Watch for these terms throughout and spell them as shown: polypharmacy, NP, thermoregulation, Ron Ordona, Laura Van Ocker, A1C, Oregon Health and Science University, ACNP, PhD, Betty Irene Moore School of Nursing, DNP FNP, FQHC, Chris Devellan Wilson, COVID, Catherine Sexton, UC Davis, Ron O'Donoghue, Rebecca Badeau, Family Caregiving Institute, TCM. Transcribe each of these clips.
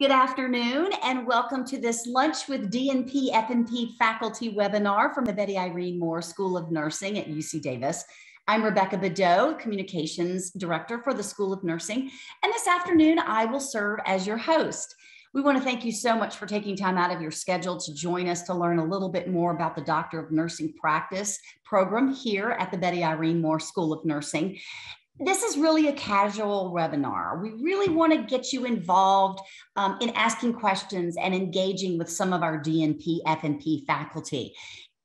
Good afternoon and welcome to this Lunch with DNP FNP faculty webinar from the Betty Irene Moore School of Nursing at UC Davis. I'm Rebecca Badeau, Communications Director for the School of Nursing, and this afternoon I will serve as your host. We want to thank you so much for taking time out of your schedule to join us to learn a little bit more about the Doctor of Nursing Practice program here at the Betty Irene Moore School of Nursing. This is really a casual webinar. We really want to get you involved in asking questions and engaging with some of our DNP FNP faculty.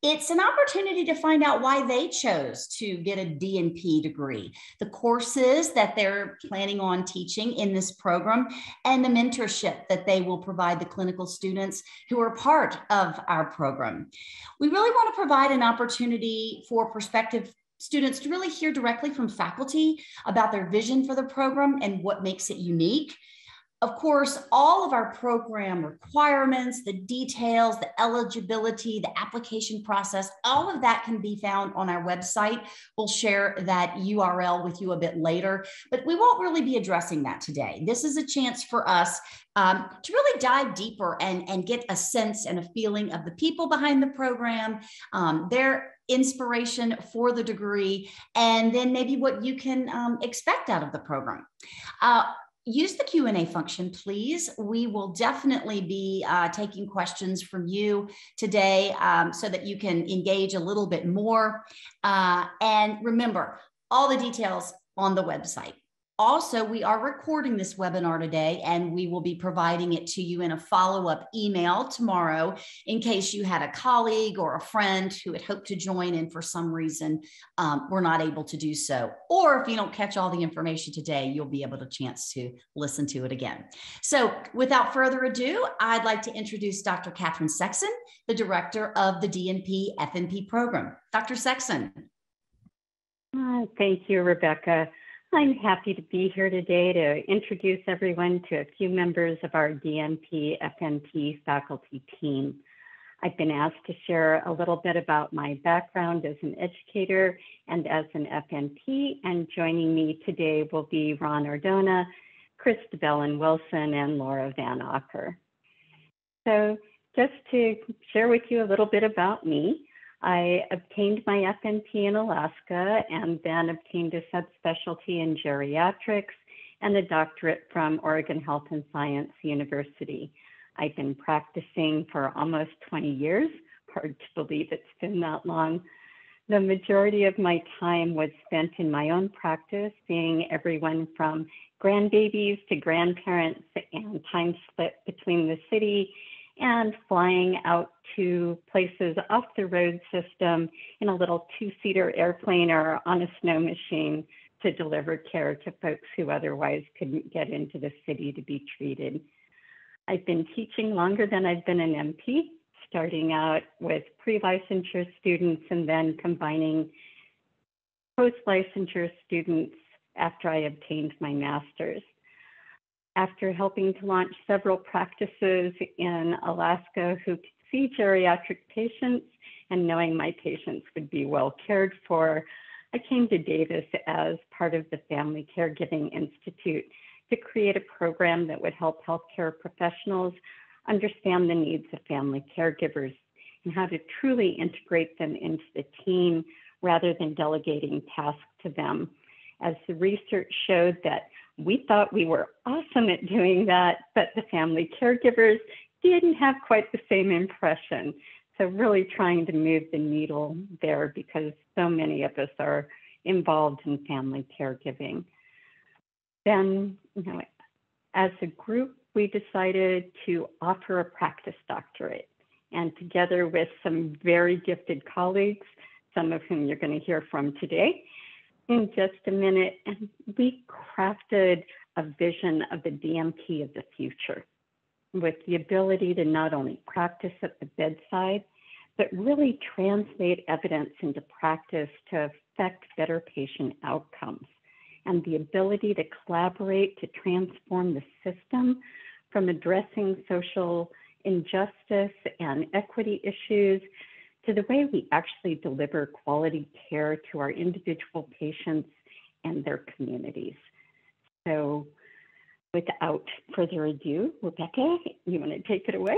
It's an opportunity to find out why they chose to get a DNP degree, the courses that they're planning on teaching in this program, and the mentorship that they will provide the clinical students who are part of our program. We really want to provide an opportunity for prospective students to really hear directly from faculty about their vision for the program and what makes it unique. Of course, all of our program requirements, the details, the eligibility, the application process, all of that can be found on our website. We'll share that URL with you a bit later, but we won't really be addressing that today. This is a chance for us to really dive deeper and get a sense and a feeling of the people behind the program, their inspiration for the degree, and then maybe what you can expect out of the program. Use the Q&A function, please. We will definitely be taking questions from you today so that you can engage a little bit more. And remember, all the details on the website. Also, we are recording this webinar today, and we will be providing it to you in a follow-up email tomorrow in case you had a colleague or a friend who had hoped to join and for some reason were not able to do so. Or if you don't catch all the information today, you'll be able to chance to listen to it again. So without further ado, I'd like to introduce Dr. Catherine Sexton, the director of the DNP FNP program. Dr. Sexton. Thank you, Rebecca. I'm happy to be here today to introduce everyone to a few members of our DNP FNP faculty team. I've been asked to share a little bit about my background as an educator and as an FNP, and joining me today will be Ron Ordona, Chris Devellan Wilson, and Laura Van Ocker. So just to share with you a little bit about me, I obtained my FNP in Alaska and then obtained a subspecialty in geriatrics and a doctorate from Oregon Health and Science University. I've been practicing for almost 20 years. Hard to believe it's been that long. The majority of my time was spent in my own practice, seeing everyone from grandbabies to grandparents, and time split between the city and flying out to places off the road system in a little two-seater airplane or on a snow machine to deliver care to folks who otherwise couldn't get into the city to be treated. I've been teaching longer than I've been an MP, starting out with pre-licensure students and then combining post-licensure students after I obtained my master's. After helping to launch several practices in Alaska who could see geriatric patients and knowing my patients would be well cared for, I came to Davis as part of the Family Caregiving Institute to create a program that would help healthcare professionals understand the needs of family caregivers and how to truly integrate them into the team rather than delegating tasks to them. As the research showed that we thought we were awesome at doing that, but the family caregivers didn't have quite the same impression. So really trying to move the needle there because so many of us are involved in family caregiving. Then, as a group, we decided to offer a practice doctorate. And together with some very gifted colleagues, some of whom you're going to hear from today, in just a minute, and we crafted a vision of the DNP of the future with the ability to not only practice at the bedside, but really translate evidence into practice to affect better patient outcomes, and the ability to collaborate to transform the system from addressing social injustice and equity issues to the way we actually deliver quality care to our individual patients and their communities. So Without further ado, Rebecca, you want to take it away?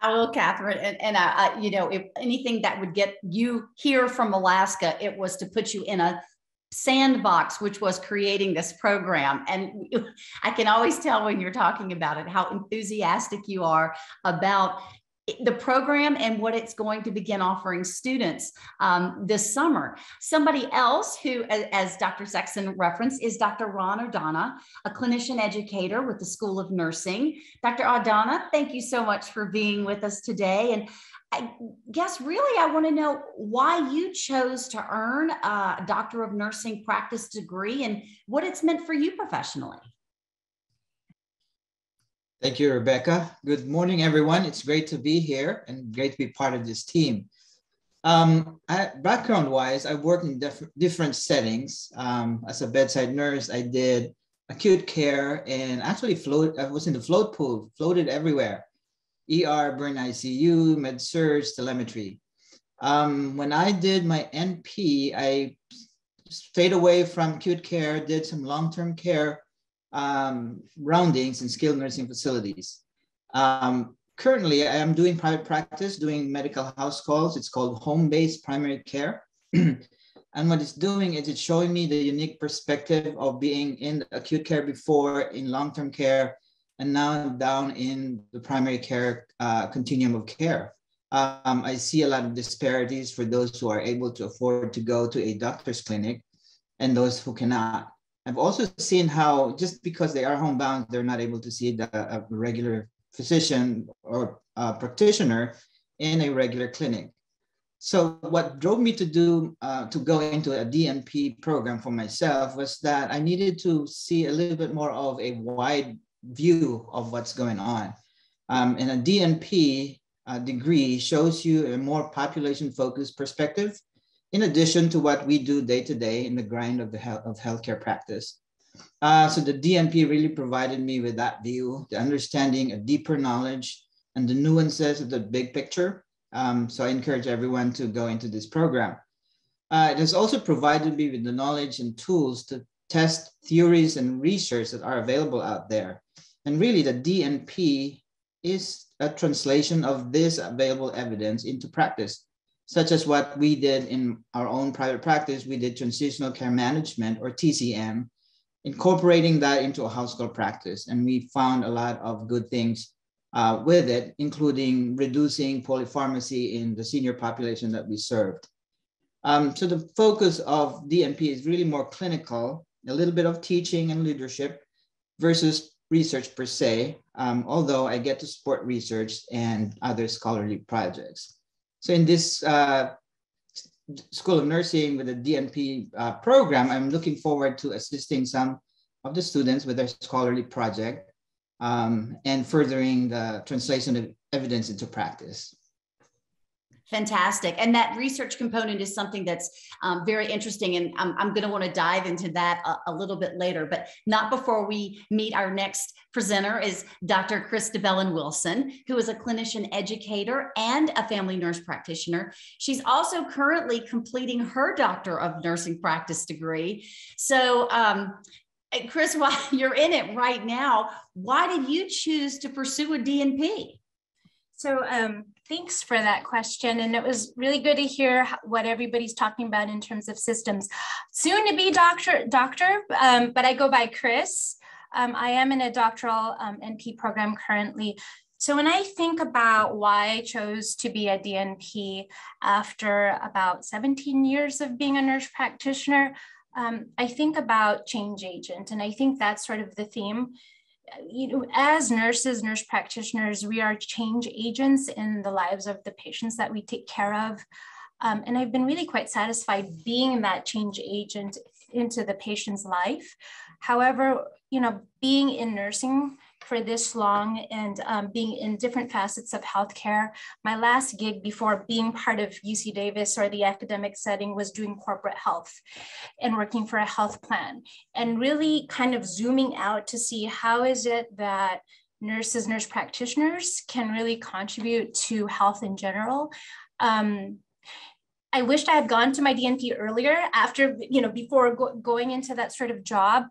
I will, Catherine. And you know, if anything that would get you here from Alaska, it was to put you in a sandbox, which was creating this program. And I can always tell when you're talking about it, how enthusiastic you are about the program and what it's going to begin offering students this summer. Somebody else who, as Dr. Sexton referenced, is Dr. Ron O'Donoghue, a clinician educator with the School of Nursing. Dr. O'Donoghue, thank you so much for being with us today. And I guess really I want to know why you chose to earn a Doctor of Nursing practice degree and what it's meant for you professionally. Thank you, Rebecca. Good morning, everyone. It's great to be here and great to be part of this team. Background-wise, I've worked in different settings. As a bedside nurse, I did acute care and actually I was in the float pool, floated everywhere. ER, burn ICU, med-surg, telemetry. When I did my NP, I stayed away from acute care, did some long-term care roundings in skilled nursing facilities. Currently, I am doing private practice, doing medical house calls. It's called home-based primary care. And what it's doing is it's showing me the unique perspective of being in acute care before, in long-term care, and now down in the primary care continuum of care. I see a lot of disparities for those who are able to afford to go to a doctor's clinic and those who cannot. I've also seen how just because they are homebound, they're not able to see a regular physician or a practitioner in a regular clinic. So what drove me to go into a DNP program for myself was that I needed to see a little bit more of a wide view of what's going on. And a DNP degree shows you a more population-focused perspective, in addition to what we do day to day in the grind of healthcare practice. So the DNP really provided me with that view, the understanding, a deeper knowledge, and the nuances of the big picture. So I encourage everyone to go into this program. It has also provided me with the knowledge and tools to test theories and research that are available out there. And really the DNP is a translation of this available evidence into practice, such as what we did in our own private practice. We did transitional care management, or TCM, incorporating that into a house call practice. And we found a lot of good things with it, including reducing polypharmacy in the senior population that we served. So the focus of DNP is really more clinical, a little bit of teaching and leadership versus research per se, although I get to support research and other scholarly projects. So in this School of Nursing with the DNP program, I'm looking forward to assisting some of the students with their scholarly project and furthering the translation of evidence into practice. Fantastic. And that research component is something that's very interesting. And I'm going to want to dive into that a little bit later, but not before we meet our next presenter is Dr. Chris Devellan Wilson, who is a clinician educator and a family nurse practitioner. She's also currently completing her Doctor of Nursing practice degree. So Chris, while you're in it right now, why did you choose to pursue a DNP? So thanks for that question. And it was really good to hear what everybody's talking about in terms of systems. Soon to be doctor, but I go by Chris. I am in a doctoral NP program currently. So when I think about why I chose to be a DNP after about 17 years of being a nurse practitioner, I think about change agent. And I think that's sort of the theme. You know, as nurses, nurse practitioners, we are change agents in the lives of the patients that we take care of. And I've been really quite satisfied being that change agent into the patient's life. However, you know, being in nursing for this long and being in different facets of healthcare, my last gig before being part of UC Davis or the academic setting was doing corporate health and working for a health plan, and really kind of zooming out to see how is it that nurses, nurse practitioners can really contribute to health in general. I wished I had gone to my DNP earlier, before going into that sort of job.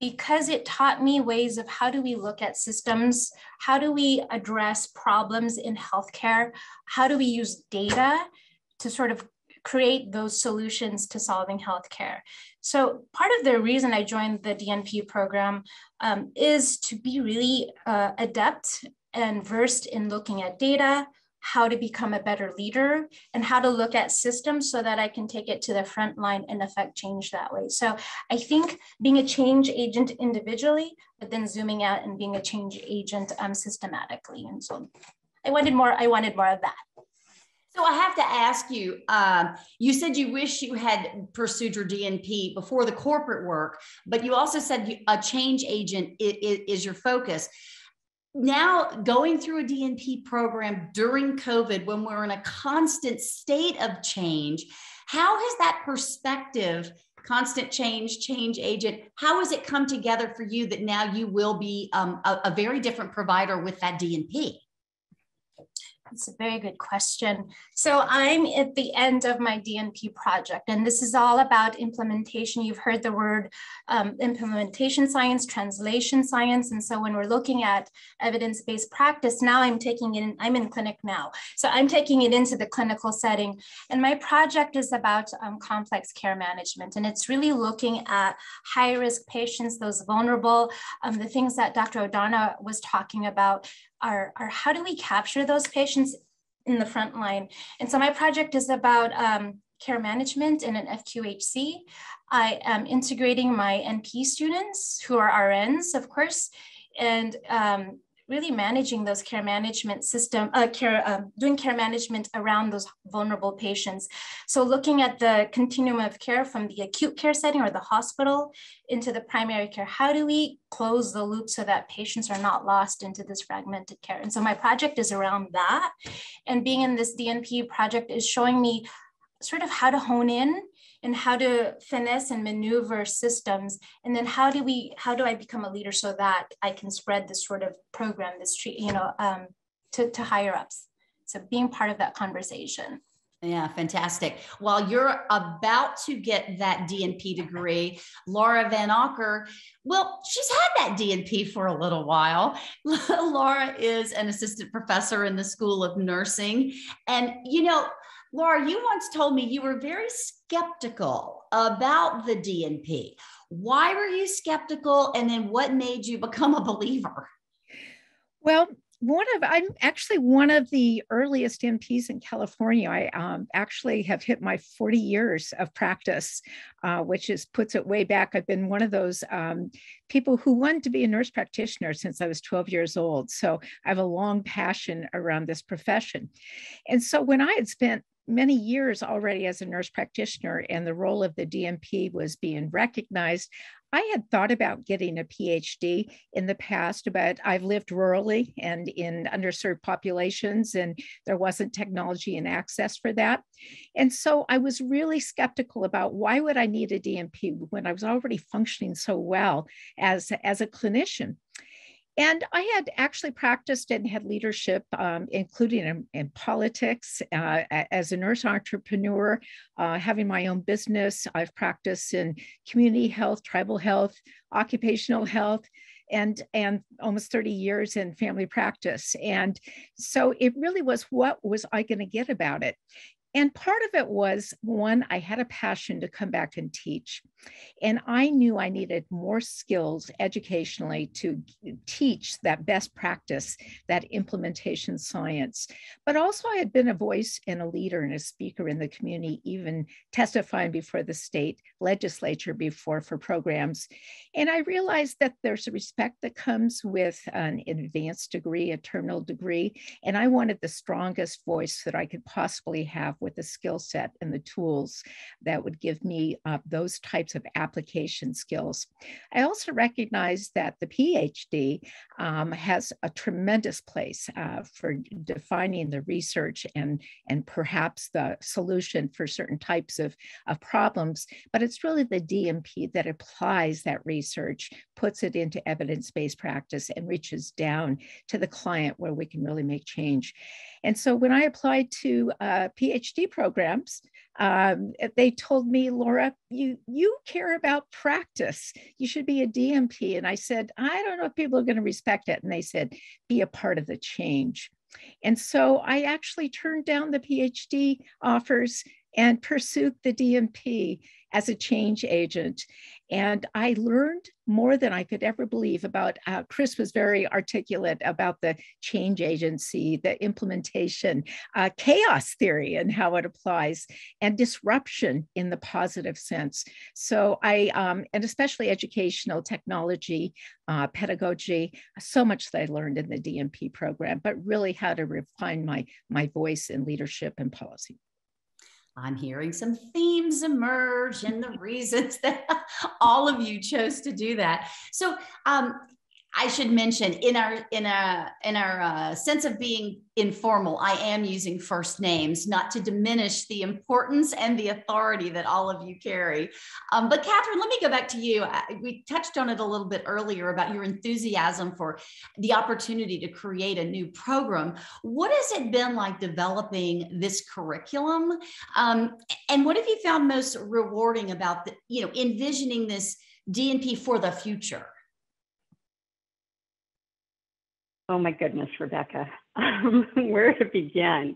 because it taught me ways of how do we look at systems, how do we address problems in healthcare, how do we use data to sort of create those solutions to solving healthcare. So part of the reason I joined the DNP program is to be really adept and versed in looking at data, how to become a better leader, and how to look at systems so that I can take it to the front line and affect change that way. So I think being a change agent individually, but then zooming out and being a change agent systematically. And so I wanted more of that. So I have to ask you, you said you wish you had pursued your DNP before the corporate work, but you also said a change agent is your focus. Now, going through a DNP program during COVID, when we're in a constant state of change, how has that perspective, constant change, change agent, how has it come together for you that now you will be a very different provider with that DNP? That's a very good question. So I'm at the end of my DNP project, and this is all about implementation. You've heard the word implementation science, translation science. And so when we're looking at evidence-based practice, now I'm in clinic now. So I'm taking it into the clinical setting. And my project is about complex care management. And it's really looking at high-risk patients, those vulnerable, the things that Dr. O'Donoghue was talking about. Are how do we capture those patients in the front line? And so my project is about care management in an FQHC. I am integrating my NP students who are RNs, of course, and really managing those care management system, doing care management around those vulnerable patients. So looking at the continuum of care from the acute care setting or the hospital into the primary care, how do we close the loop so that patients are not lost into this fragmented care? And so my project is around that. And being in this DNP project is showing me sort of how to hone in and how to finesse and maneuver systems. And then how do I become a leader so that I can spread this sort of program, this to higher ups. So being part of that conversation. Yeah, fantastic. While you're about to get that DNP degree, Laura Van Ocker, well, she's had that DNP for a little while. Laura is an assistant professor in the School of Nursing. And, you know, Laura, you once told me you were very skeptical about the DNP. Why were you skeptical? And then what made you become a believer? Well, I'm actually one of the earliest NPs in California. I actually have hit my 40 years of practice, which puts it way back. I've been one of those people who wanted to be a nurse practitioner since I was 12 years old. So I have a long passion around this profession. And so when I had spent many years already as a nurse practitioner and the role of the DNP was being recognized, I had thought about getting a PhD in the past, but I've lived rurally and in underserved populations, and there wasn't technology and access for that. And so I was really skeptical about why would I need a DNP when I was already functioning so well as a clinician. And I had actually practiced and had leadership, including in politics, as a nurse entrepreneur, having my own business. I've practiced in community health, tribal health, occupational health, and almost 30 years in family practice. And so it really was, what was I going to get about it? And part of it was, one, I had a passion to come back and teach. And I knew I needed more skills educationally to teach that best practice, that implementation science. But also I had been a voice and a leader and a speaker in the community, even testifying before the state legislature before for programs. And I realized that there's a respect that comes with an advanced degree, a terminal degree. And I wanted the strongest voice that I could possibly have with the skill set and the tools that would give me those types of application skills. I also recognize that the PhD has a tremendous place for defining the research and perhaps the solution for certain types of problems, but it's really the DNP that applies that research, puts it into evidence-based practice, and reaches down to the client where we can really make change. And so when I applied to PhD PhD programs, they told me, Laura, you care about practice. You should be a DNP. And I said, I don't know if people are going to respect it. And they said, be a part of the change. And so I actually turned down the PhD offers and pursued the DNP as a change agent. And I learned more than I could ever believe about, Chris was very articulate about the change agency, the implementation, chaos theory and how it applies, and disruption in the positive sense. So I, and especially educational technology, pedagogy, so much that I learned in the DNP program, but really how to refine my voice in leadership and policy. I'm hearing some themes emerge and the reasons that all of you chose to do that. So I should mention in our sense of being informal, I am using first names, not to diminish the importance and the authority that all of you carry. But Catherine, let me go back to you. We touched on it a little bit earlier about your enthusiasm for the opportunity to create a new program. What has it been like developing this curriculum? And what have you found most rewarding about envisioning this DNP for the future? Oh my goodness, Rebecca, where to begin?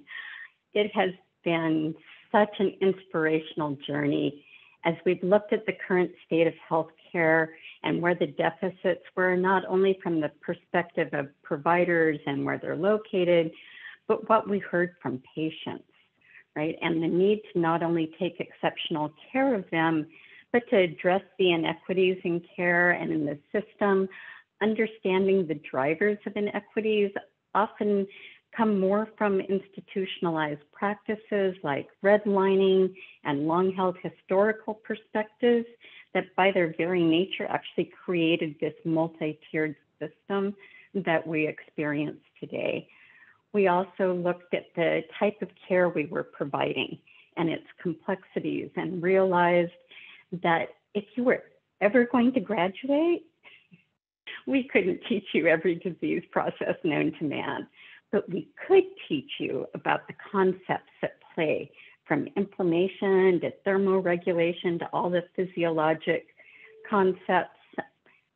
It has been such an inspirational journey as we've looked at the current state of healthcare and where the deficits were, not only from the perspective of providers and where they're located, but what we heard from patients, right? And the need to not only take exceptional care of them, but to address the inequities in care and in the system. Understanding the drivers of inequities often come more from institutionalized practices like redlining and long-held historical perspectives that by their very nature actually created this multi-tiered system that we experience today. We also looked at the type of care we were providing and its complexities and realized that if you were ever going to graduate, we couldn't teach you every disease process known to man, but we could teach you about the concepts at play, from inflammation to thermoregulation to all the physiologic concepts,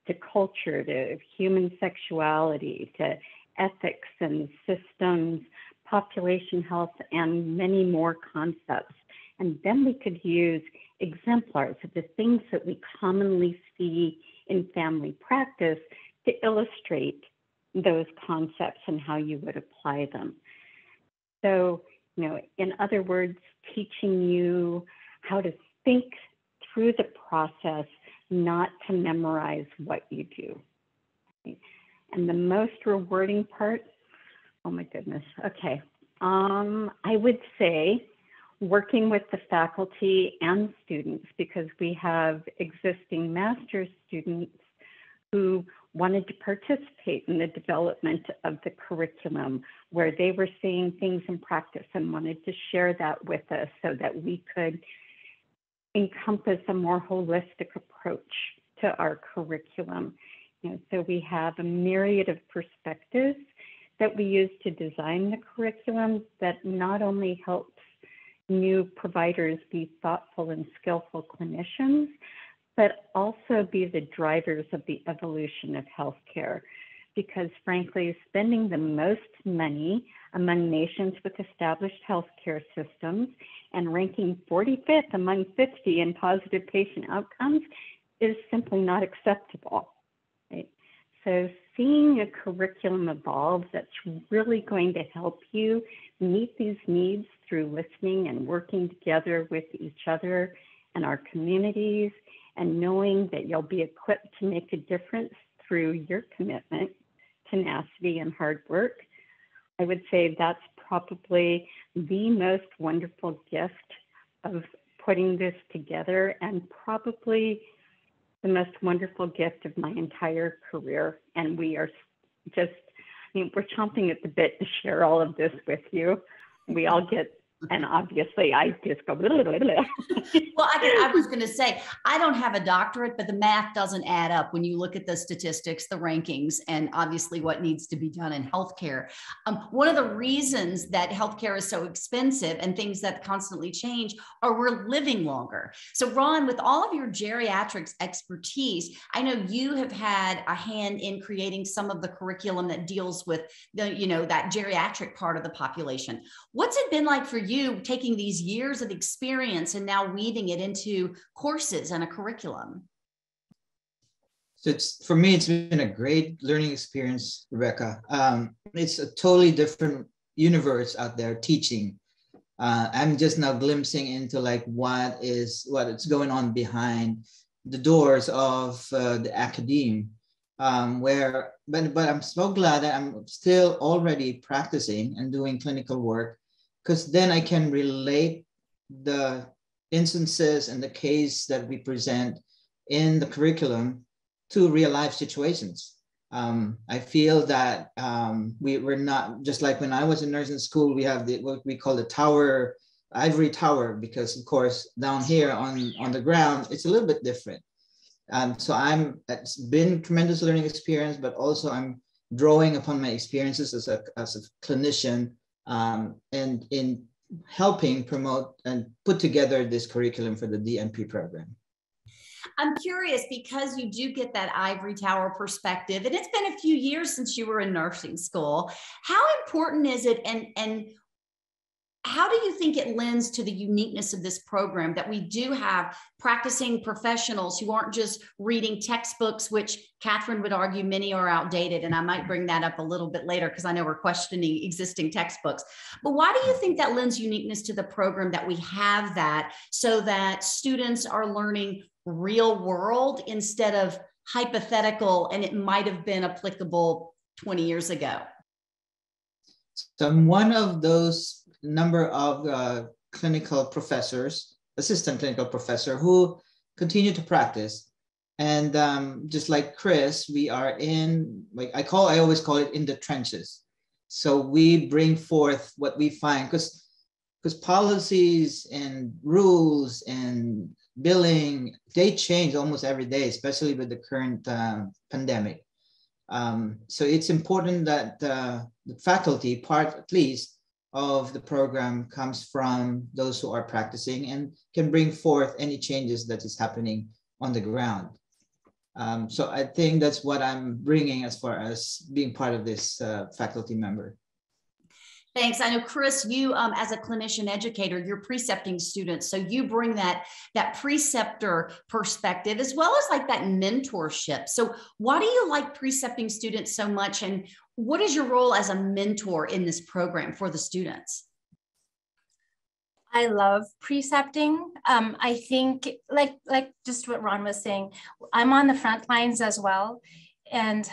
to culture, to human sexuality, to ethics and systems, population health, and many more concepts. And then we could use exemplars of the things that we commonly see in family practice to illustrate those concepts and how you would apply them. So, in other words, teaching you how to think through the process, not to memorize what you do. And the most rewarding part, oh my goodness, okay. I would say working with the faculty and students, because we have existing master's students who wanted to participate in the development of the curriculum, where they were seeing things in practice and wanted to share that with us so that we could encompass a more holistic approach to our curriculum. So we have a myriad of perspectives that we use to design the curriculum that not only helps new providers be thoughtful and skillful clinicians, but also be the drivers of the evolution of healthcare. Because frankly, spending the most money among nations with established healthcare systems and ranking 45th among 50 in positive patient outcomes is simply not acceptable. Right? So seeing a curriculum evolve that's really going to help you meet these needs through listening and working together with each other and our communities, and knowing that you'll be equipped to make a difference through your commitment, tenacity, and hard work. I would say that's probably the most wonderful gift of putting this together, and probably the most wonderful gift of my entire career. And we are just, we're chomping at the bit to share all of this with you. We all get And obviously I just go, blah, blah, blah, blah. Well, I was going to say, I don't have a doctorate, but the math doesn't add up when you look at the statistics, the rankings, and obviously what needs to be done in healthcare. One of the reasons that healthcare is so expensive and things that constantly change are we're living longer. So Ron, with all of your geriatrics expertise, I know you have had a hand in creating some of the curriculum that deals with the, you know, that geriatric part of the population. What's it been like for you taking these years of experience and now weaving it into courses and a curriculum? So it's, for me, it's been a great learning experience, Rebecca. It's a totally different universe out there teaching. I'm just now glimpsing into like what is going on behind the doors of the academe, but I'm so glad that I'm still already practicing and doing clinical work, because then I can relate the instances and the case that we present in the curriculum to real life situations. I feel that we're not, just like when I was in nursing school, we have what we call the tower, ivory tower, because of course, down here on the ground, it's a little bit different. It's been tremendous learning experience, but also I'm drawing upon my experiences as a clinician, and in helping promote and put together this curriculum for the DNP program. I'm curious, because you do get that ivory tower perspective, and it's been a few years since you were in nursing school, how important is it, and how do you think it lends to the uniqueness of this program that we do have practicing professionals who aren't just reading textbooks, which Catherine would argue many are outdated, and I might bring that up a little bit later because I know we're questioning existing textbooks. But why do you think that lends uniqueness to the program that we have that, so that students are learning real world instead of hypothetical and it might have been applicable 20 years ago? So I'm one of those number of clinical professors, assistant clinical professor, who continue to practice. And just like Chris, we are in, like I always call it in the trenches. So we bring forth what we find, because policies and rules and billing, they change almost every day, especially with the current pandemic. So it's important that the faculty part, at least, of the program comes from those who are practicing and can bring forth any changes that is happening on the ground. So I think that's what I'm bringing as far as being part of this faculty member. Thanks. I know, Chris, you as a clinician educator, you're precepting students. So you bring that preceptor perspective as well as like that mentorship. So why do you like precepting students so much? And what is your role as a mentor in this program for the students? I love precepting. I think like just what Ron was saying, I'm on the front lines as well. And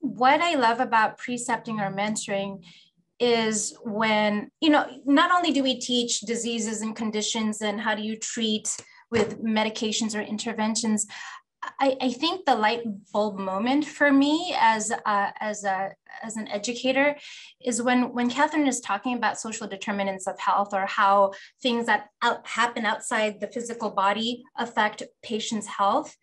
what I love about precepting or mentoring is when, you know, not only do we teach diseases and conditions and how do you treat with medications or interventions, I think the light bulb moment for me as an educator is when Catherine is talking about social determinants of health, or how things that happen outside the physical body affect patients' health.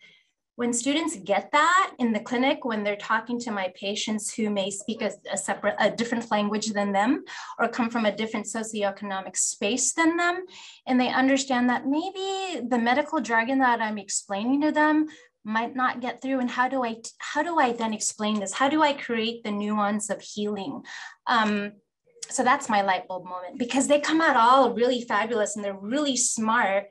When students get that in the clinic, when they're talking to my patients who may speak a different language than them, or come from a different socioeconomic space than them, and they understand that maybe the medical jargon that I'm explaining to them might not get through, and how do I then explain this? How do I create the nuance of healing? So that's my light bulb moment, because they come out all really fabulous and they're really smart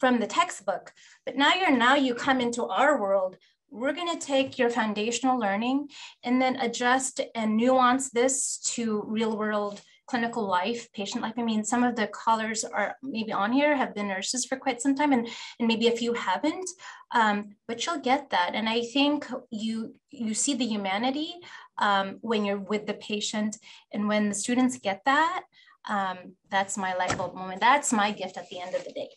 from the textbook. But now you come into our world, we're gonna take your foundational learning and then adjust and nuance this to real world clinical life, patient life. I mean, some of the callers are maybe on here have been nurses for quite some time, and maybe a few haven't, but you'll get that. And I think you see the humanity when you're with the patient, and when the students get that, that's my light bulb moment. That's my gift at the end of the day.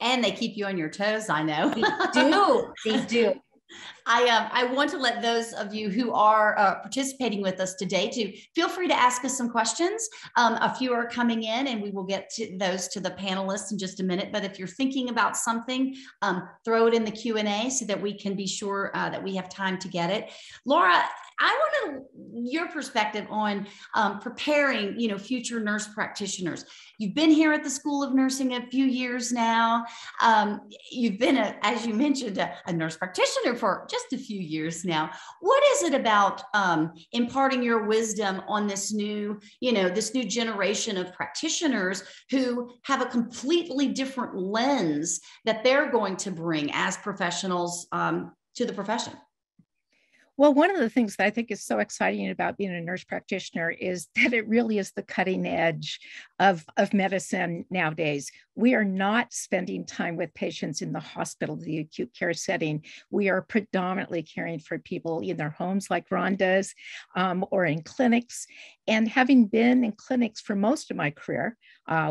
And they keep you on your toes, I know. They do. I want to let those of you who are participating with us today to feel free to ask us some questions. A few are coming in and we will get to those to the panelists in just a minute. But if you're thinking about something, throw it in the Q&A so that we can be sure that we have time to get it. Laura, I want your perspective on preparing, future nurse practitioners. You've been here at the School of Nursing a few years now. You've been, as you mentioned, a nurse practitioner for just a few years now. What is it about imparting your wisdom on this new, this new generation of practitioners who have a completely different lens that they're going to bring as professionals to the profession? Well, one of the things that I think is so exciting about being a nurse practitioner is that it really is the cutting edge of medicine nowadays. We are not spending time with patients in the hospital, the acute care setting. We are predominantly caring for people in their homes like Ron does, or in clinics. And having been in clinics for most of my career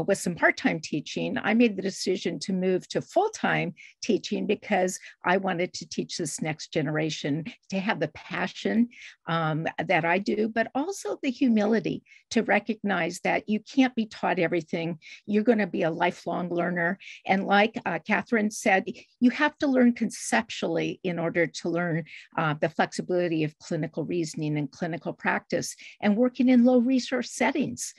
with some part-time teaching, I made the decision to move to full-time teaching because I wanted to teach this next generation to have the passion that I do, but also the humility to recognize that you can't be taught everything. You're going to be a lifelong learner. And like Catherine said, you have to learn conceptually in order to learn the flexibility of clinical reasoning and clinical practice and working in low resource settings.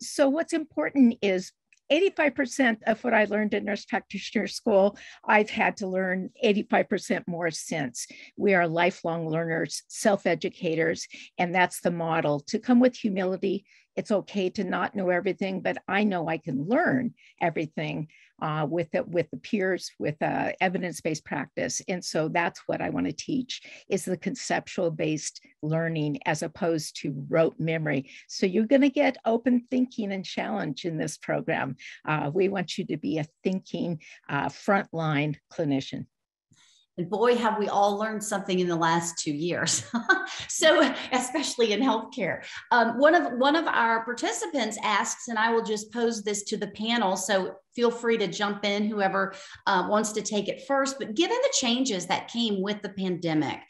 So what's important is 85% of what I learned in nurse practitioner school, I've had to learn 85% more since. We are lifelong learners, self-educators, and that's the model, to come with humility. It's okay to not know everything, but I know I can learn everything with the peers, with evidence-based practice. And so that's what I want to teach, is the conceptual-based learning as opposed to rote memory. So you're going to get open thinking and challenge in this program. We want you to be a thinking, frontline clinician. And boy, have we all learned something in the last 2 years. So, especially in healthcare. One of our participants asks, and I will just pose this to the panel, so feel free to jump in, whoever wants to take it first. But given the changes that came with the pandemic,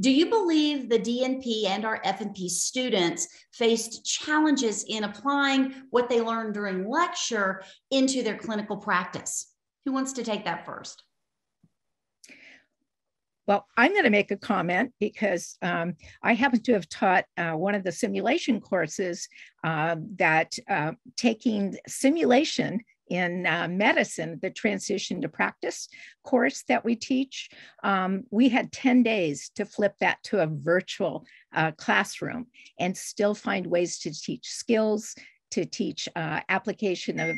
do you believe the DNP and our FNP students faced challenges in applying what they learned during lecture into their clinical practice? Who wants to take that first? Well, I'm going to make a comment because I happen to have taught one of the simulation courses that taking simulation in medicine, the transition to practice course that we teach. We had 10 days to flip that to a virtual classroom and still find ways to teach skills, to teach application of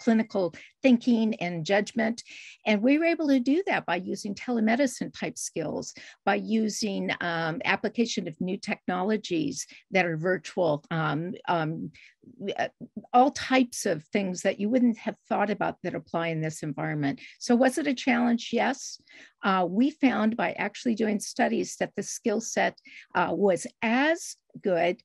clinical thinking and judgment. And we were able to do that by using telemedicine type skills, by using application of new technologies that are virtual, all types of things that you wouldn't have thought about that apply in this environment. So was it a challenge? Yes. We found by actually doing studies that the skill set was as good,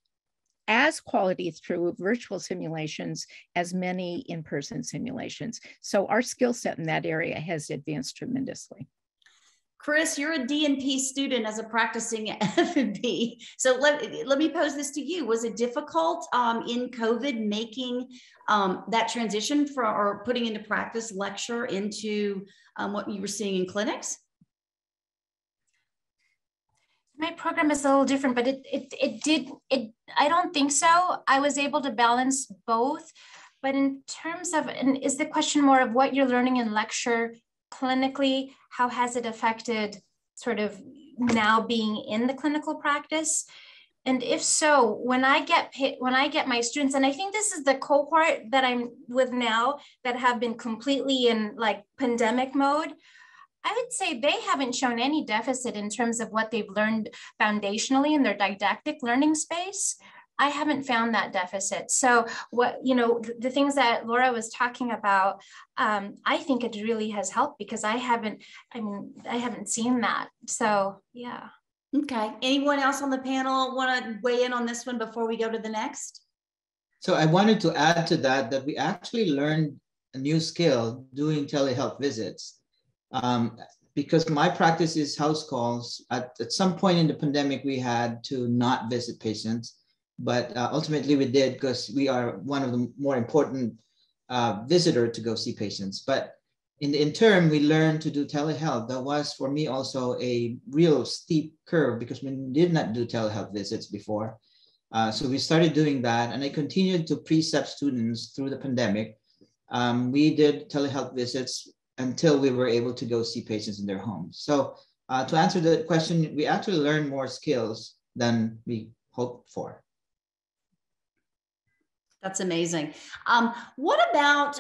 as quality through virtual simulations as many in-person simulations. So our skill set in that area has advanced tremendously. Chris, you're a DNP student as a practicing FNP. So let me pose this to you. Was it difficult in COVID making that transition from, or putting into practice lecture into what you were seeing in clinics? My program is a little different, but it I don't think so. I was able to balance both, but in terms of, and is the question more of what you're learning in lecture clinically, how has it affected sort of now being in the clinical practice? And if so, when I get my students, and I think this is the cohort that I'm with now that have been completely in like pandemic mode, I would say they haven't shown any deficit in terms of what they've learned foundationally in their didactic learning space. I haven't found that deficit. So what, the things that Laura was talking about, I think it really has helped because I haven't seen that. So, yeah. Okay. Anyone else on the panel want to weigh in on this one before we go to the next? So I wanted to add to that, that we actually learned a new skill doing telehealth visits. because my practice is house calls. At some point in the pandemic, we had to not visit patients, but ultimately we did because we are one of the more important visitors to go see patients. But in the interim, we learned to do telehealth. That was for me also a real steep curve because we did not do telehealth visits before. So we started doing that, and I continued to precept students through the pandemic. We did telehealth visits until we were able to go see patients in their homes. So to answer the question, we actually learned more skills than we hoped for. That's amazing. What about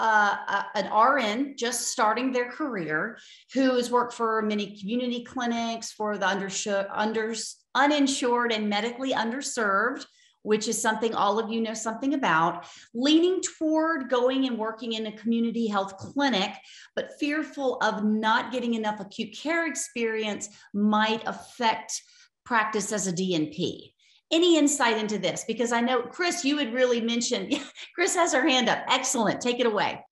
an RN just starting their career who has worked for many community clinics for the uninsured and medically underserved, which is something all of you know something about, leaning toward going and working in a community health clinic, but fearful of not getting enough acute care experience might affect practice as a DNP. Any insight into this? Because I know, Chris, you had really mentioned, Chris has her hand up. Excellent. Take it away.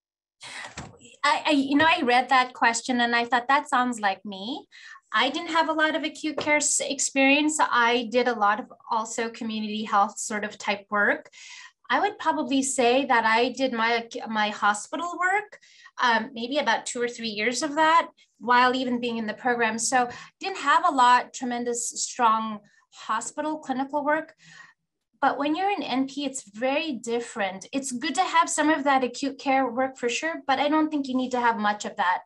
I read that question and I thought that sounds like me. I didn't have a lot of acute care experience. I did a lot of also community health sort of type work. I would probably say that I did my hospital work, maybe about 2 or 3 years of that while even being in the program. So didn't have a lot, tremendous, strong hospital clinical work. But when you're an NP, it's very different. It's good to have some of that acute care work for sure, but I don't think you need to have much of that.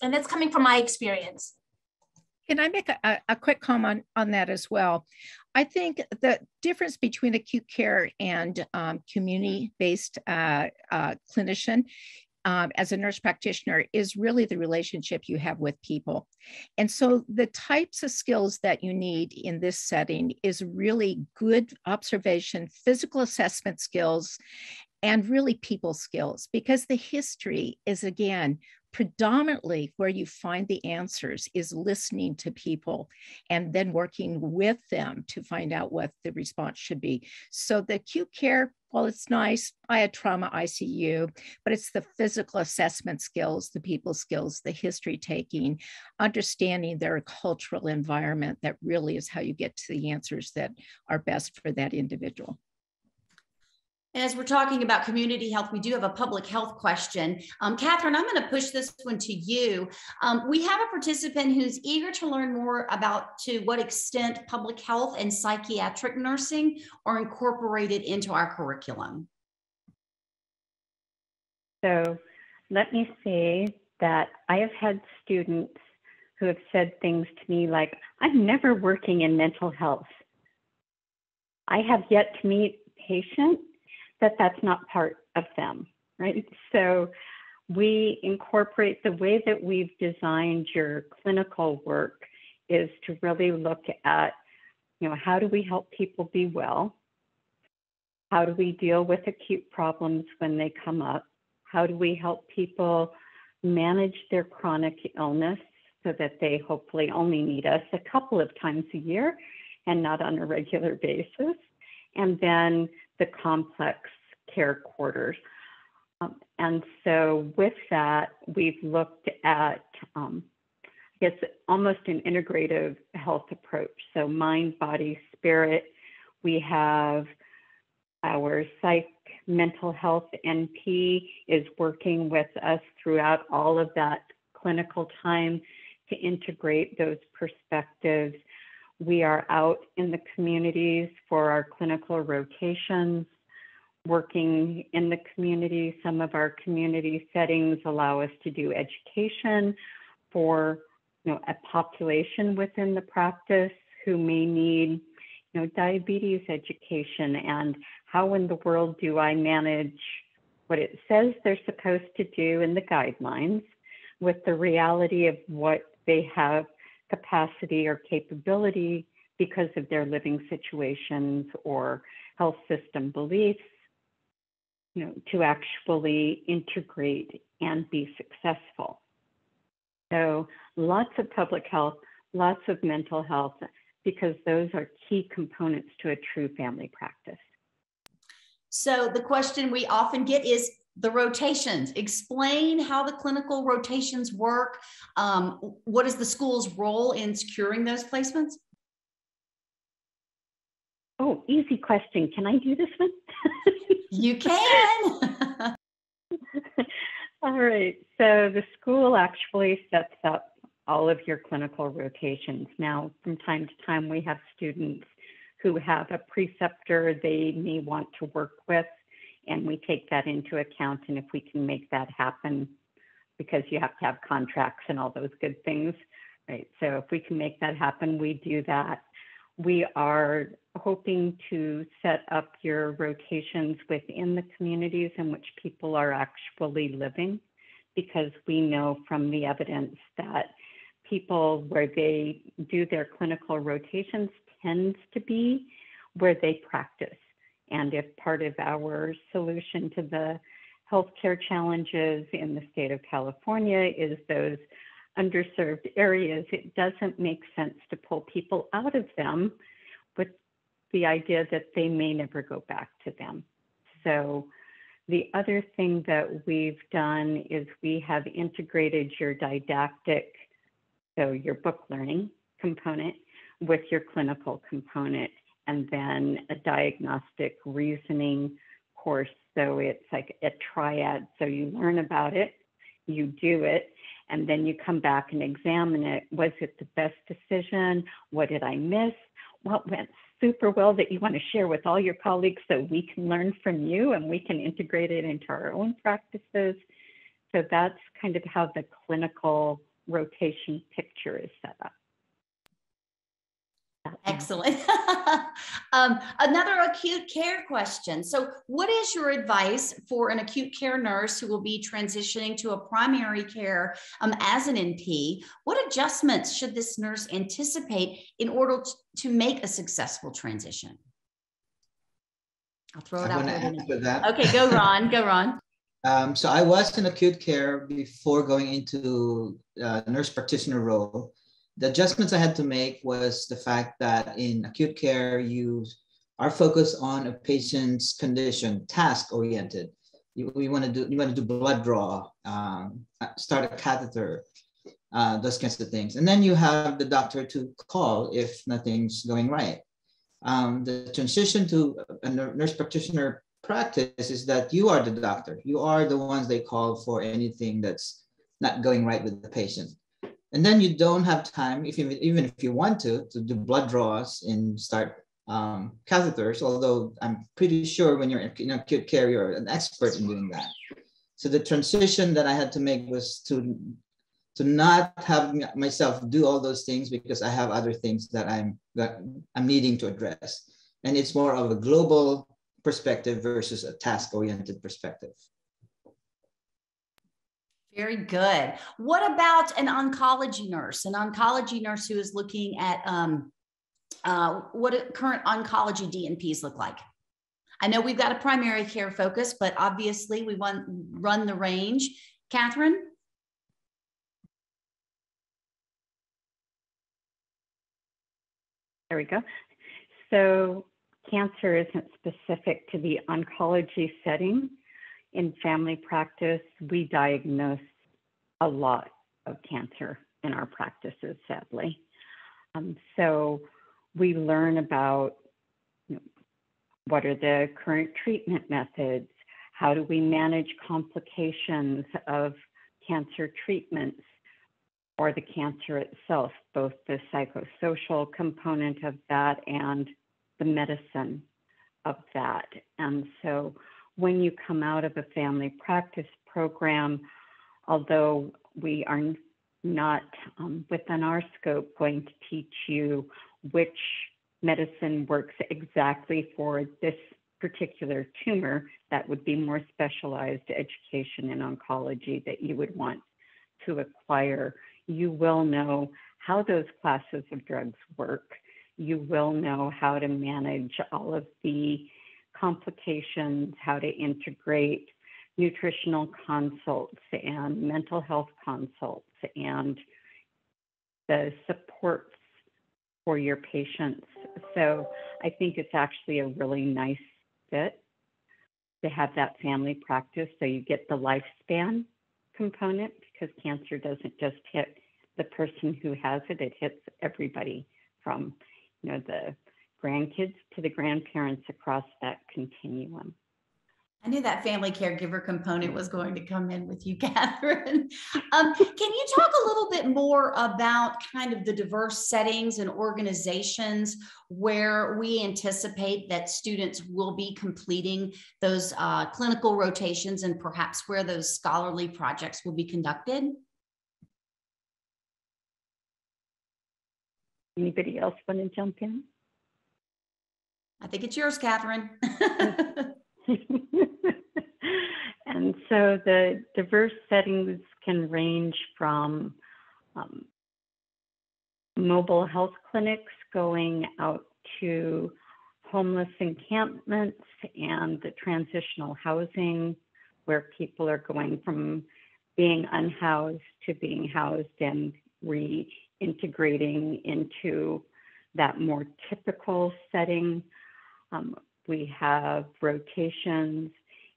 And that's coming from my experience. Can I make a quick comment on that as well? I think the difference between acute care and community-based clinician as a nurse practitioner is really the relationship you have with people. And so the types of skills that you need in this setting is really good observation, physical assessment skills, and really people skills, because the history is, again, predominantly where you find the answers is listening to people and then working with them to find out what the response should be. So the acute care, well, it's nice. I had trauma ICU, but it's the physical assessment skills, the people skills, the history taking, understanding their cultural environment. That really is how you get to the answers that are best for that individual. And as we're talking about community health, we do have a public health question. Catherine, I'm going to push this one to you. We have a participant who's eager to learn more about to what extent public health and psychiatric nursing are incorporated into our curriculum. So let me say that I have had students who have said things to me like, I'm never working in mental health. I have yet to meet patients that's not part of them, right? So we incorporate the way that we've designed your clinical work is to really look at, you know, how do we help people be well? How do we deal with acute problems when they come up? How do we help people manage their chronic illness so that they hopefully only need us a couple of times a year and not on a regular basis? And then the complex care quarters. And so with that, we've looked at, I guess, almost an integrative health approach. So mind, body, spirit. We have our psych mental health NP is working with us throughout all of that clinical time to integrate those perspectives. We are out in the communities for our clinical rotations, working in the community. Some of our community settings allow us to do education for, you know, a population within the practice who may need, you know, diabetes education and how in the world do I manage what it says they're supposed to do in the guidelines with the reality of what they have capacity or capability because of their living situations or health system beliefs, you know, to actually integrate and be successful. So lots of public health, lots of mental health, because those are key components to a true family practice. So the question we often get is, the rotations, explain how the clinical rotations work. What is the school's role in securing those placements? Oh, easy question. Can I do this one? You can. All right. So the school actually sets up all of your clinical rotations. Now, from time to time, we have students who have a preceptor they may want to work with, and we take that into account. And if we can make that happen, because you have to have contracts and all those good things, right? So if we can make that happen, we do that. We are hoping to set up your rotations within the communities in which people are actually living, because we know from the evidence that people where they do their clinical rotations tends to be where they practice. And if part of our solution to the healthcare challenges in the state of California is those underserved areas, it doesn't make sense to pull people out of them with the idea that they may never go back to them. So the other thing that we've done is we have integrated your didactic, so your book learning component, with your clinical component, and then a diagnostic reasoning course. So it's like a triad. So you learn about it, you do it, and then you come back and examine it. Was it the best decision? What did I miss? What went super well that you want to share with all your colleagues so we can learn from you and we can integrate it into our own practices? So that's kind of how the clinical rotation picture is set up. Excellent. Another acute care question. So what is your advice for an acute care nurse who will be transitioning to a primary care as an NP? What adjustments should this nurse anticipate in order to make a successful transition? I'll throw it out there. Okay, go Ron, go Ron. So I was in acute care before going into nurse practitioner role. The adjustments I had to make was the fact that in acute care, you are focused on a patient's condition, task-oriented. You want to do blood draw, start a catheter, those kinds of things. And then you have the doctor to call if nothing's going right. The transition to a nurse practitioner practice is that you are the doctor. You are the ones they call for anything that's not going right with the patient. And then you don't have time, if you, even if you want to do blood draws and start catheters, although I'm pretty sure when you're in acute care, you're an expert in doing that. So the transition that I had to make was to not have myself do all those things, because I have other things that I'm needing to address. And it's more of a global perspective versus a task-oriented perspective. Very good. What about an oncology nurse? An oncology nurse who is looking at what current oncology DNPs look like? I know we've got a primary care focus, but obviously we want to run the range. Catherine? There we go. So cancer isn't specific to the oncology setting. In family practice, we diagnose a lot of cancer in our practices, sadly. So we learn about, you know, what are the current treatment methods? How do we manage complications of cancer treatments or the cancer itself, both the psychosocial component of that and the medicine of that? And so when you come out of a family practice program, although we are not within our scope going to teach you which medicine works exactly for this particular tumor, that would be more specialized education in oncology that you would want to acquire. You will know how those classes of drugs work. You will know how to manage all of the complications, how to integrate nutritional consults and mental health consults and the supports for your patients. So I think it's actually a really nice fit to have that family practice, so you get the lifespan component, because cancer doesn't just hit the person who has it, it hits everybody from, you know, the grandkids to the grandparents across that continuum. I knew that family caregiver component was going to come in with you, Catherine. Can you talk a little bit more about kind of the diverse settings and organizations where we anticipate that students will be completing those clinical rotations and perhaps where those scholarly projects will be conducted? Anybody else want to jump in? I think it's yours, Catherine. And so the diverse settings can range from mobile health clinics going out to homeless encampments and the transitional housing, where people are going from being unhoused to being housed and reintegrating into that more typical setting. We have rotations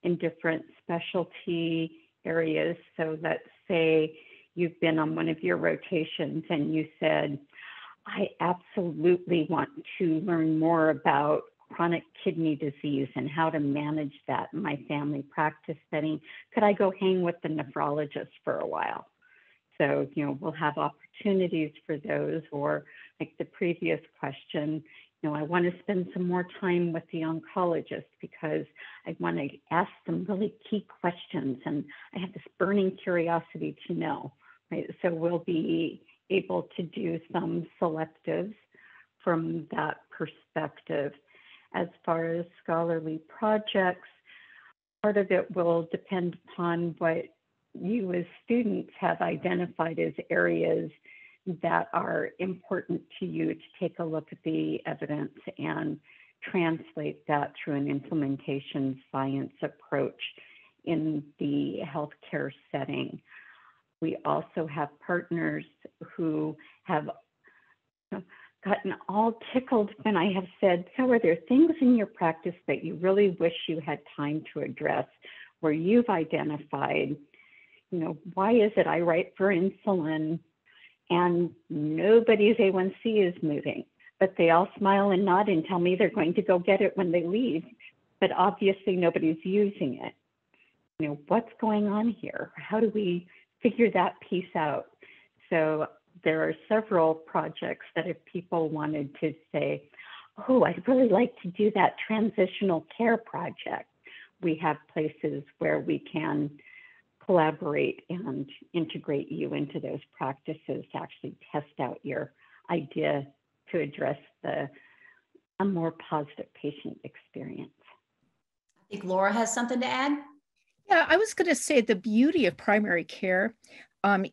in different specialty areas. So let's say you've been on one of your rotations and you said, I absolutely want to learn more about chronic kidney disease and how to manage that in my family practice setting. Could I go hang with the nephrologist for a while? So, you know, we'll have opportunities for those, or like the previous question, you know, I want to spend some more time with the oncologist because I want to ask them really key questions and I have this burning curiosity to know, right? So we'll be able to do some selectives from that perspective. As far as scholarly projects, part of it will depend upon what you as students have identified as areas that are important to you to take a look at the evidence and translate that through an implementation science approach in the healthcare setting. We also have partners who have gotten all tickled when I have said, so are there things in your practice that you really wish you had time to address, where you've identified, you know, why is it I write for insulin and nobody's A1C is moving, but they all smile and nod and tell me they're going to go get it when they leave, but obviously nobody's using it. You know, what's going on here? How do we figure that piece out? So there are several projects that if people wanted to say, oh, I'd really like to do that transitional care project, we have places where we can collaborate and integrate you into those practices to actually test out your idea to address a more positive patient experience. I think Laura has something to add. Yeah, I was going to say the beauty of primary care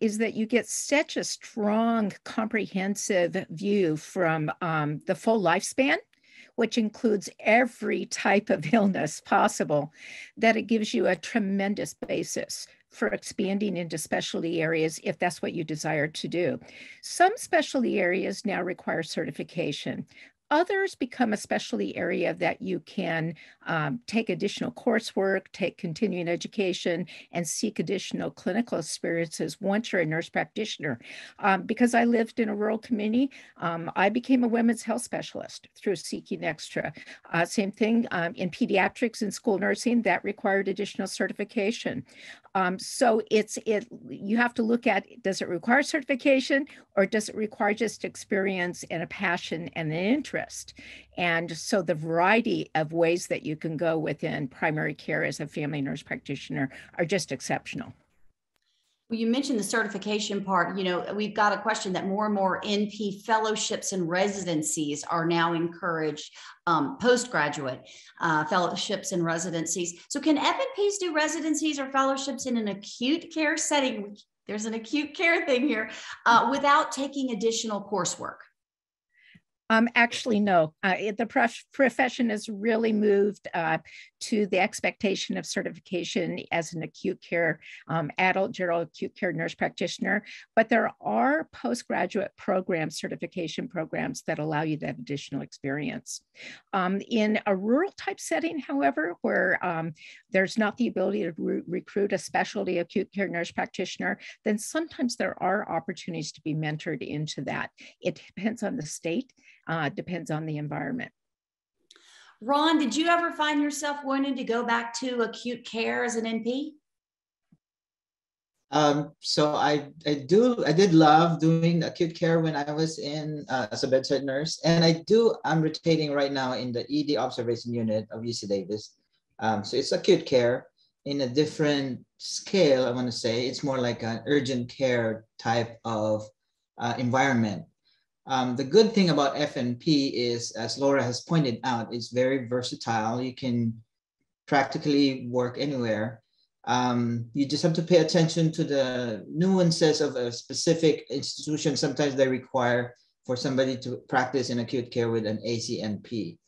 is that you get such a strong, comprehensive view from the full lifespan, which includes every type of illness possible, that it gives you a tremendous basis for expanding into specialty areas if that's what you desire to do. Some specialty areas now require certification. Others become a specialty area that you can take additional coursework, take continuing education, and seek additional clinical experiences once you're a nurse practitioner. Because I lived in a rural community, I became a women's health specialist through seeking extra. Same thing in pediatrics and school nursing, that required additional certification. So you have to look at, does it require certification or does it require just experience and a passion and an interest? And so the variety of ways that you can go within primary care as a family nurse practitioner are just exceptional. Well, you mentioned the certification part. You know, we've got a question that more and more NP fellowships and residencies are now encouraged, postgraduate fellowships and residencies. So can FNPs do residencies or fellowships in an acute care setting, which there's an acute care thing here, without taking additional coursework? Actually, no. The profession has really moved to the expectation of certification as an acute care, adult general acute care nurse practitioner, but there are postgraduate programs, certification programs that allow you to have additional experience. In a rural type setting, however, where there's not the ability to recruit a specialty acute care nurse practitioner, then sometimes there are opportunities to be mentored into that. It depends on the state, depends on the environment. Ron, did you ever find yourself wanting to go back to acute care as an NP? So I did love doing acute care when I was in as a bedside nurse, and I'm rotating right now in the ED observation unit of UC Davis. So it's acute care in a different scale. I want to say it's more like an urgent care type of environment. The good thing about FNP is, as Laura has pointed out, it's very versatile. You can practically work anywhere. You just have to pay attention to the nuances of a specific institution. Sometimes they require for somebody to practice in acute care with an ACNP.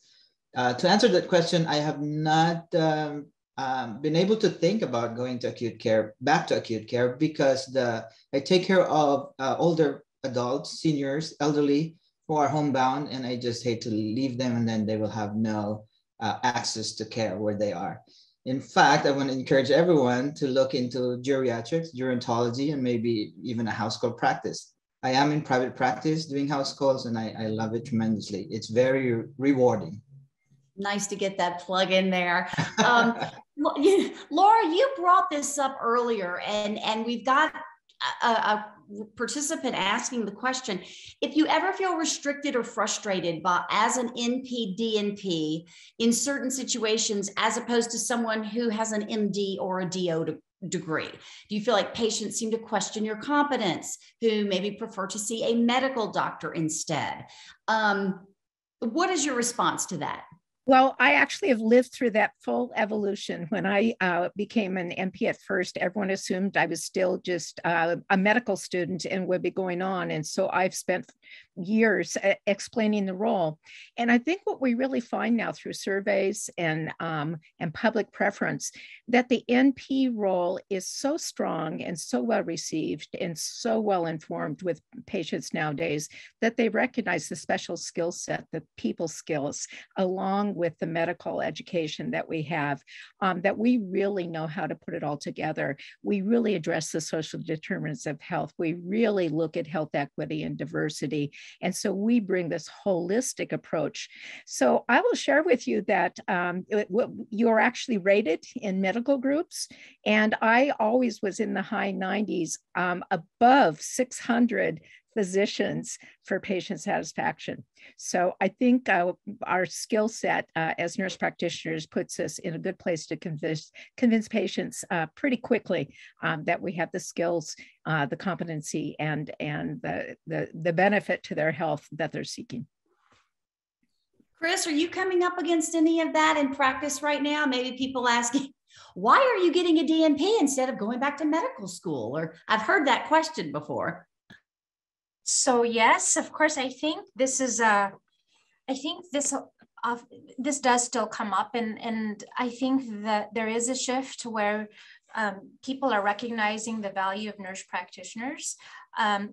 To answer that question, I have not been able to think about going to acute care, back to acute care, because I take care of older adults, seniors, elderly who are homebound, and I just hate to leave them and then they will have no access to care where they are. In fact, I want to encourage everyone to look into geriatrics, gerontology, and maybe even a house call practice. I am in private practice doing house calls, and I love it tremendously. It's very rewarding. Nice to get that plug in there. Laura, you brought this up earlier, and we've got a participant asking the question, if you ever feel restricted or frustrated by, as an NP, DNP in certain situations, as opposed to someone who has an MD or a DO degree, do you feel like patients seem to question your competence, who maybe prefer to see a medical doctor instead? What is your response to that? Well, I actually have lived through that full evolution. When I became an NP at first, everyone assumed I was still just a medical student and would be going on. And so I've spent years explaining the role. And I think what we really find now through surveys and public preference, that the NP role is so strong and so well received and so well informed with patients nowadays that they recognize the special skill set, the people skills, along with the medical education that we have, that we really know how to put it all together. We really address the social determinants of health. We really look at health equity and diversity. And so we bring this holistic approach. So I will share with you that you're actually rated in medical groups. And I always was in the high 90s, above 600 physicians for patient satisfaction. So I think our skill set as nurse practitioners puts us in a good place to convince patients pretty quickly that we have the skills, the competency, and the benefit to their health that they're seeking. Chris, are you coming up against any of that in practice right now? Maybe people asking, why are you getting a DNP instead of going back to medical school? Or I've heard that question before. So yes, of course, I think this is this does still come up, and I think that there is a shift where people are recognizing the value of nurse practitioners.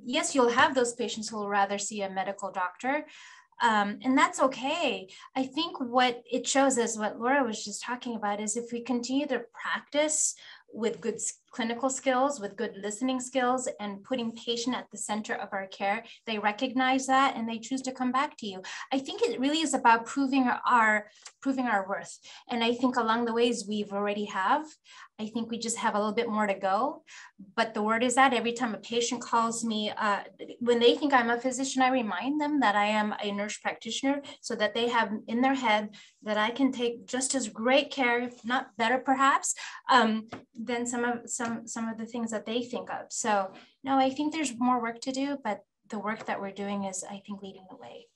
Yes, you'll have those patients who will rather see a medical doctor, and that's okay. I think what it shows is what Laura was just talking about is if we continue to practice with good clinical skills, with good listening skills, and putting patient at the center of our care, they recognize that and they choose to come back to you. I think it really is about proving our worth. And I think along the ways we've already have, I think we just have a little bit more to go. But the word is that every time a patient calls me, when they think I'm a physician, I remind them that I am a nurse practitioner so that they have in their head that I can take just as great care, if not better perhaps, than some of the things that they think of. So no, I think there's more work to do, but the work that we're doing is, I think, leading the way.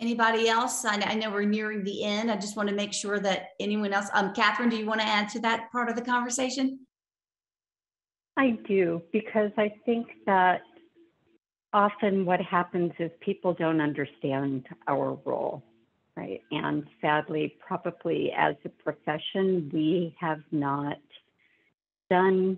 Anybody else? I know we're nearing the end. I just want to make sure that anyone else, Catherine, do you want to add to that part of the conversation? I do, because I think that often what happens is people don't understand our role, right? And sadly, probably as a profession, we have not done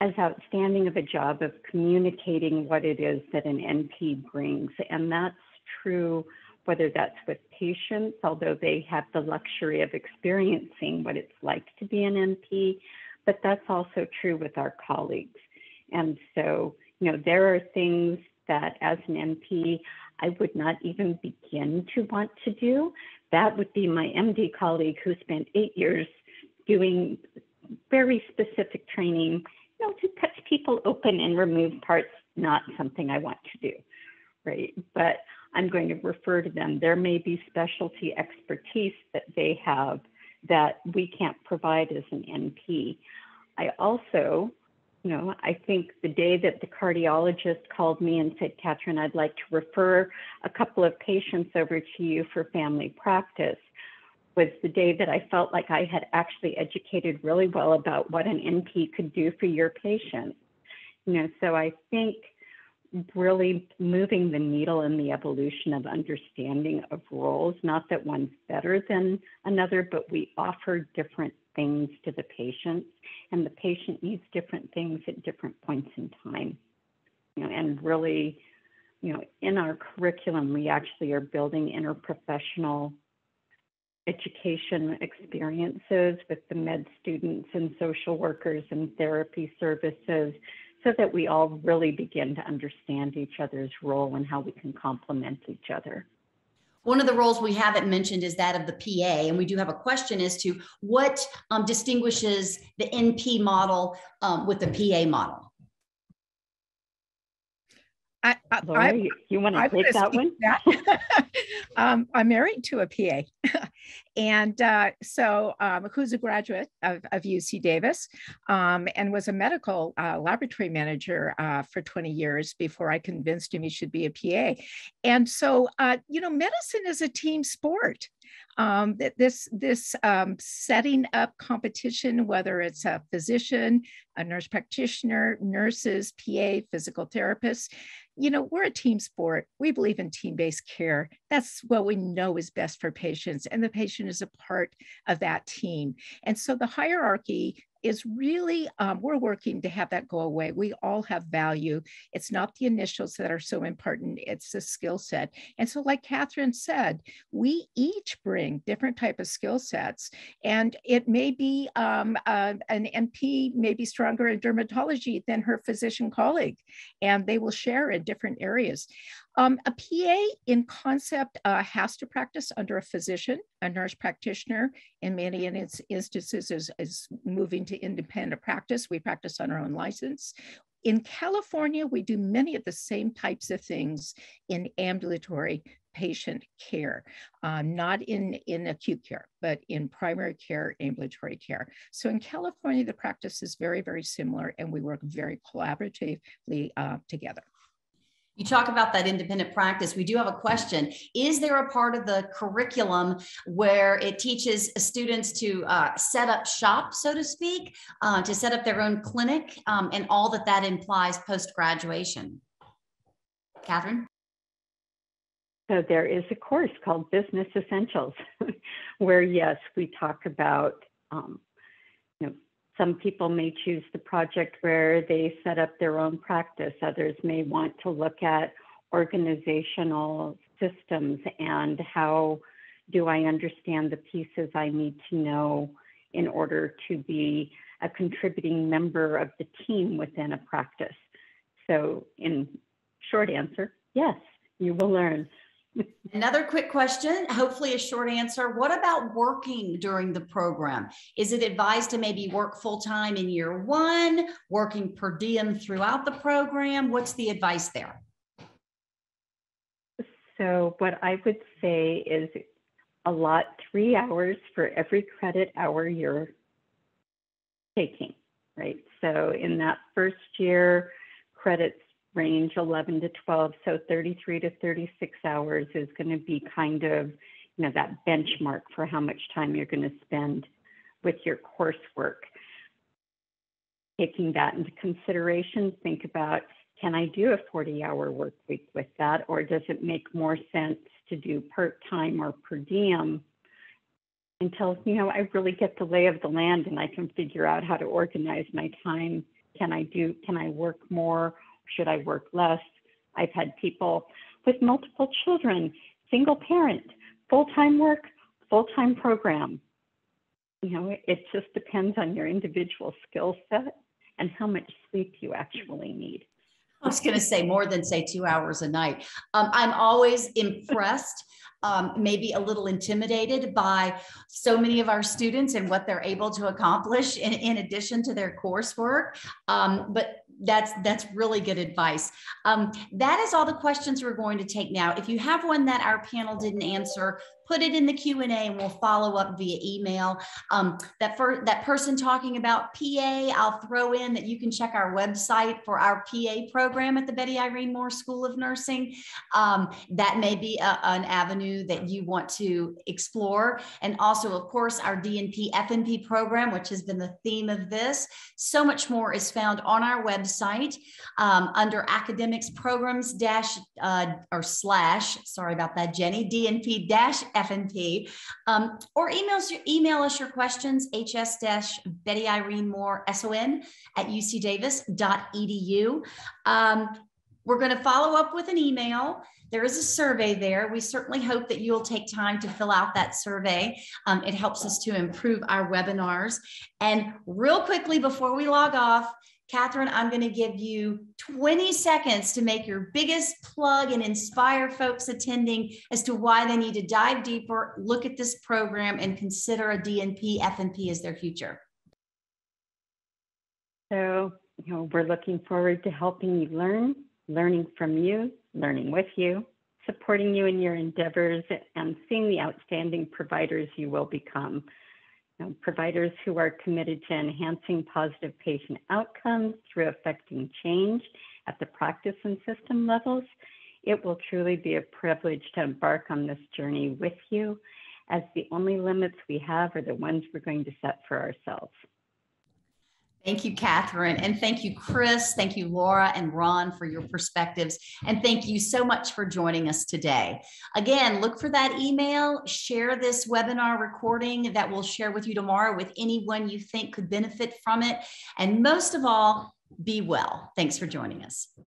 as outstanding of a job of communicating what it is that an NP brings. And that's true whether that's with patients, although they have the luxury of experiencing what it's like to be an NP, but that's also true with our colleagues. And so, you know, there are things that as an NP, I would not even begin to want to do. That would be my MD colleague who spent 8 years doing very specific training, you know, to cut people open and remove parts, not something I want to do, right? But I'm going to refer to them. There may be specialty expertise that they have that we can't provide as an NP. I also, you know, I think the day that the cardiologist called me and said, Catherine, I'd like to refer a couple of patients over to you for family practice, was the day that I felt like I had actually educated really well about what an NP could do for your patient. You know, so I think really moving the needle in the evolution of understanding of roles, not that one's better than another, but we offer different things to the patient, and the patient needs different things at different points in time. You know, and really, you know, in our curriculum, we actually are building interprofessional education experiences with the med students and social workers and therapy services, so that we all really begin to understand each other's role and how we can complement each other. One of the roles we haven't mentioned is that of the PA, and we do have a question as to what distinguishes the NP model with the PA model. Laura, you want to take that one? I'm married to a PA, and who's a graduate of UC Davis, and was a medical laboratory manager for 20 years before I convinced him he should be a PA. And so, you know, medicine is a team sport. This setting up competition, whether it's a physician, a nurse practitioner, nurses, PA, physical therapists, you know, we're a team sport. We believe in team-based care. That's what we know is best for patients, and the patient is a part of that team. And so the hierarchy is really, we're working to have that go away. We all have value. It's not the initials that are so important, it's the skill set. And so like Catherine said, we each bring different type of skill sets, and it may be an NP may be stronger in dermatology than her physician colleague, and they will share in different areas. A PA in concept has to practice under a physician, a nurse practitioner, and many in its instances is moving to independent practice. We practice on our own license. In California, we do many of the same types of things in ambulatory patient care, not in acute care, but in primary care, ambulatory care. So in California, the practice is very, very similar, and we work very collaboratively together. You talk about that independent practice. We do have a question. Is there a part of the curriculum where it teaches students to set up shop, so to speak, to set up their own clinic and all that that implies post-graduation? Catherine? So there is a course called Business Essentials where, yes, we talk about, you know, some people may choose the project where they set up their own practice. Others may want to look at organizational systems and how do I understand the pieces I need to know in order to be a contributing member of the team within a practice. So in short answer, yes, you will learn. Another quick question, hopefully a short answer. What about working during the program? Is it advised to maybe work full-time in year one, working per diem throughout the program? What's the advice there? So what I would say is allot 3 hours for every credit hour you're taking, right? So in that first year, credits range 11 to 12, so 33 to 36 hours is going to be kind of, you know, that benchmark for how much time you're going to spend with your coursework. Taking that into consideration, think about, can I do a 40-hour work week with that, or does it make more sense to do part-time or per diem until, you know, I really get the lay of the land and I can figure out how to organize my time. Can I work more? Should I work less? I've had people with multiple children, single parent, full-time work, full-time program. You know, it just depends on your individual skill set and how much sleep you actually need. I was going to say more than, say, 2 hours a night. I'm always impressed, maybe a little intimidated by so many of our students and what they're able to accomplish in addition to their coursework. But that's really good advice. That is all the questions we're going to take now. If you have one that our panel didn't answer, put it in the Q&A and we'll follow up via email. That person talking about PA, I'll throw in that you can check our website for our PA program at the Betty Irene Moore School of Nursing. That may be an avenue that you want to explore. And also, of course, our DNP FNP program, which has been the theme of this. So much more is found on our website under academics programs DNP FNP, or email us your questions, hs-bettyirene-moore-son@ucdavis.edu. We're going to follow up with an email. There is a survey there. We certainly hope that you'll take time to fill out that survey. It helps us to improve our webinars. And real quickly before we log off, Catherine, I'm going to give you 20 seconds to make your biggest plug and inspire folks attending as to why they need to dive deeper, look at this program, and consider a DNP FNP as their future. So, you know, we're looking forward to helping you learn, learning from you, learning with you, supporting you in your endeavors, and seeing the outstanding providers you will become. Providers who are committed to enhancing positive patient outcomes through affecting change at the practice and system levels. It will truly be a privilege to embark on this journey with you, as the only limits we have are the ones we're going to set for ourselves. Thank you, Catherine. And thank you, Chris. Thank you, Laura and Ron, for your perspectives. And thank you so much for joining us today. Again, look for that email, share this webinar recording that we'll share with you tomorrow with anyone you think could benefit from it. And most of all, be well. Thanks for joining us.